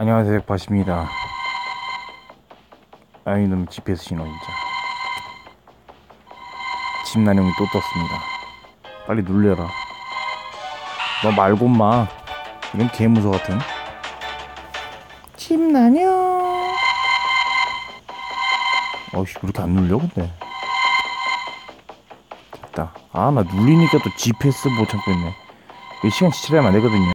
안녕하세요, 대제파입니다. 아이놈 GPS 신호 진짜. 집난형이 또 떴습니다. 빨리 눌려라. 너 말고 마. 이건 개무소 같은. 집난형. 어이씨, 그렇게 안 눌려 근데. 됐다. 아, 나 눌리니까 또 GPS 못 참고 있네. 이 시간 지체하면 안 되거든요.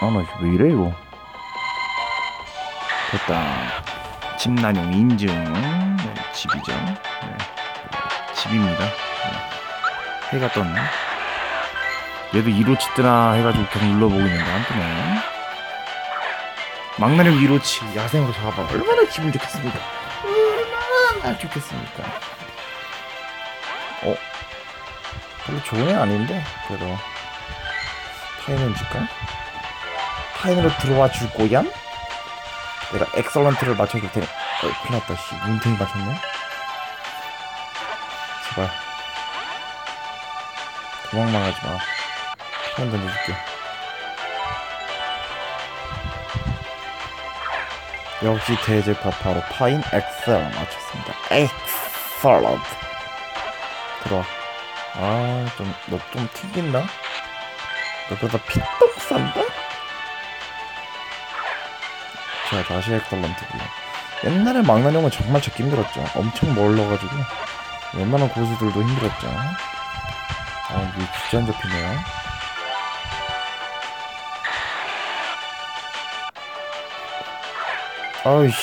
아, 나 왜 이래 이거. 됐다. 집난용 인증. 네, 집이죠. 네, 집입니다. 네. 해가 떴네. 얘도 이로치 뜨나 해가지고 계속 눌러보고 있는데 안 뜨네. 망나뇽 이로치 야생으로 잡아. 얼마나 기분 좋겠습니까? 얼마나 좋겠습니까? 어? 별로 좋은 애 아닌데? 그래도 파인을 줄까? 파인으로 들어와 줄 거야? 내가 엑설런트를 맞춰줄 테니. 큰일 났다, 씨. 문탱이 맞췄네? 제발. 도망만 하지 마. 파인 던져줄게. 역시 대제파 바로 파인 엑셀 맞췄습니다. 엑설런트. 들어와. 아, 너 좀 튕긴다? 너 그러다 피떡 산다? 자, 다시 엑설런트고요. 옛날에 망나뇽은 정말 찾기 힘들었죠. 엄청 멀러가지고 웬만한 고수들도 힘들었죠. 아, 이게 진짜 안 잡히네요. 아이씨,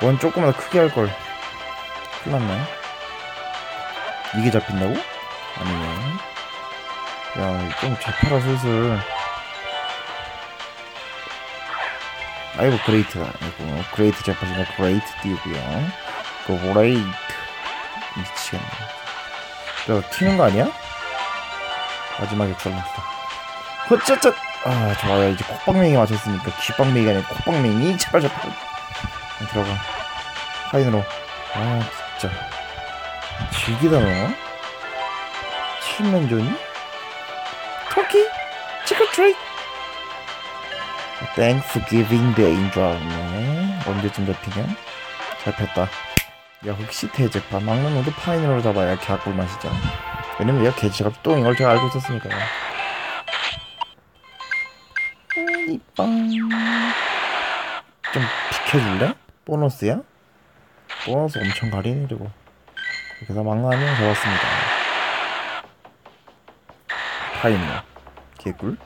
뭔 조금만 더 크게 할걸. 큰일 났네. 이게 잡힌다고? 아니네. 야, 좀 잡혀라 슬슬. 아이고, 그레이트. 아이고, 그레이트 잡혀지나. 그레이트 띄우고요. 그레이트. 미치겠네. 야, 튀는 거 아니야? 마지막에 썰렸다. 허쩌쩌! 아, 좋아요. 이제 콧방맹이 맞췄으니까. 귓방맹이가 아니라 콧방맹이. 제발 잡혀. 들어가. 파인으로. 아, 진짜. 즐기다, 너. 치면 좋니? 토끼? 치크트레이? Thanksgiving Day인 줄 알았네. 언제쯤 잡히냐? 잡혔다. 야, 혹시 대제파 망나뇽도 파이널로 잡아야 개꿀 맛이죠. 왜냐면 얘가 개체가 똥인 걸 제가 알고 있었으니까요. 이빵 좀 비켜줄래? 보너스야? 보너스 엄청 가리네. 그리고 이렇게 해서 망나뇽 잡았습니다. 파이널 개꿀.